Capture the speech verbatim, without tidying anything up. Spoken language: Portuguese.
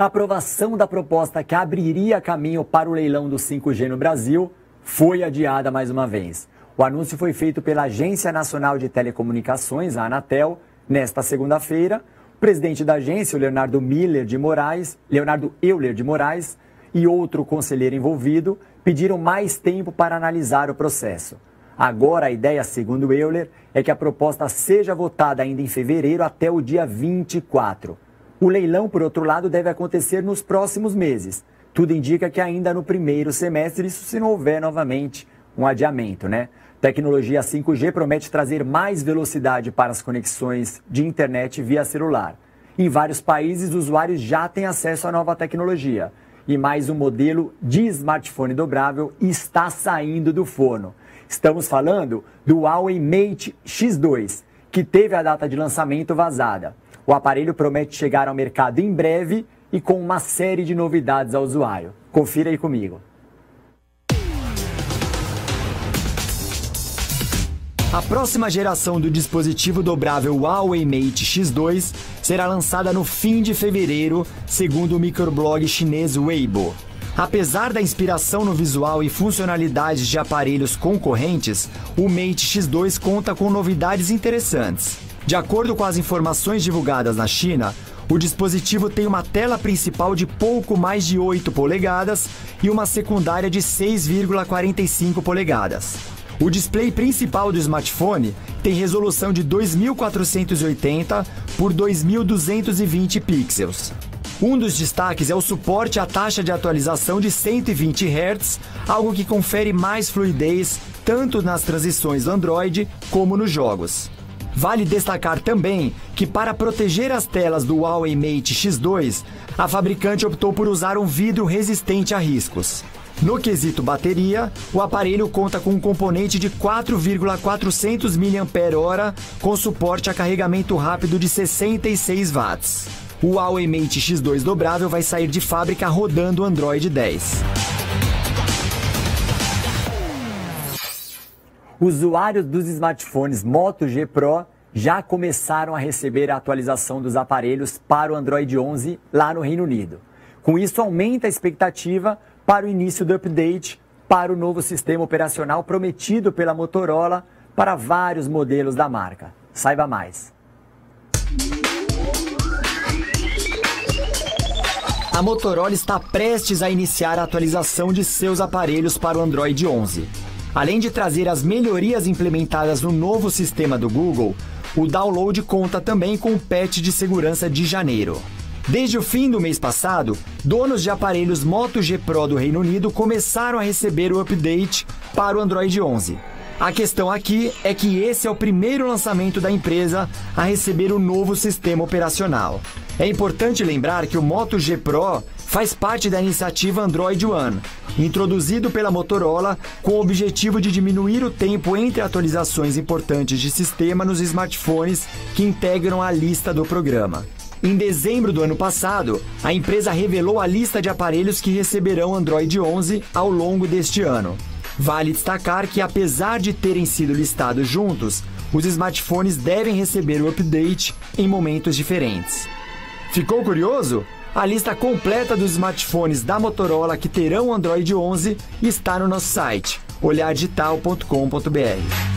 A aprovação da proposta que abriria caminho para o leilão do cinco G no Brasil foi adiada mais uma vez. O anúncio foi feito pela Agência Nacional de Telecomunicações, a Anatel, nesta segunda-feira. O presidente da agência, o Leonardo Miller de Moraes, Leonardo Euler de Moraes, e outro conselheiro envolvido pediram mais tempo para analisar o processo. Agora, a ideia, segundo Euler, é que a proposta seja votada ainda em fevereiro até o dia vinte e quatro. O leilão, por outro lado, deve acontecer nos próximos meses. Tudo indica que ainda no primeiro semestre, isso se não houver novamente um adiamento, né? Tecnologia cinco G promete trazer mais velocidade para as conexões de internet via celular. Em vários países, usuários já têm acesso à nova tecnologia. E mais um modelo de smartphone dobrável está saindo do forno. Estamos falando do Huawei Mate X dois, que teve a data de lançamento vazada. O aparelho promete chegar ao mercado em breve e com uma série de novidades ao usuário. Confira aí comigo. A próxima geração do dispositivo dobrável Huawei Mate X dois será lançada no fim de fevereiro, segundo o microblog chinês Weibo. Apesar da inspiração no visual e funcionalidades de aparelhos concorrentes, o Mate X dois conta com novidades interessantes. De acordo com as informações divulgadas na China, o dispositivo tem uma tela principal de pouco mais de oito polegadas e uma secundária de seis vírgula quarenta e cinco polegadas. O display principal do smartphone tem resolução de dois mil quatrocentos e oitenta por dois mil duzentos e vinte pixels. Um dos destaques é o suporte à taxa de atualização de cento e vinte hertz, algo que confere mais fluidez tanto nas transições do Android como nos jogos. Vale destacar também que, para proteger as telas do Huawei Mate X dois, a fabricante optou por usar um vidro resistente a riscos. No quesito bateria, o aparelho conta com um componente de quatro mil quatrocentos miliampères-hora com suporte a carregamento rápido de sessenta e seis watts. O Huawei Mate X dois dobrável vai sair de fábrica rodando o Android dez. Usuários dos smartphones Moto G Pro já começaram a receber a atualização dos aparelhos para o Android onze lá no Reino Unido. Com isso, aumenta a expectativa para o início do update para o novo sistema operacional prometido pela Motorola para vários modelos da marca. Saiba mais. A Motorola está prestes a iniciar a atualização de seus aparelhos para o Android onze. Além de trazer as melhorias implementadas no novo sistema do Google, o download conta também com o patch de segurança de janeiro. Desde o fim do mês passado, donos de aparelhos Moto G Pro do Reino Unido começaram a receber o update para o Android onze. A questão aqui é que esse é o primeiro lançamento da empresa a receber o novo sistema operacional. É importante lembrar que o Moto G Pro faz parte da iniciativa Android One, introduzido pela Motorola com o objetivo de diminuir o tempo entre atualizações importantes de sistema nos smartphones que integram a lista do programa. Em dezembro do ano passado, a empresa revelou a lista de aparelhos que receberão Android onze ao longo deste ano. Vale destacar que, apesar de terem sido listados juntos, os smartphones devem receber o update em momentos diferentes. Ficou curioso? A lista completa dos smartphones da Motorola que terão Android onze está no nosso site, olhar digital ponto com ponto br.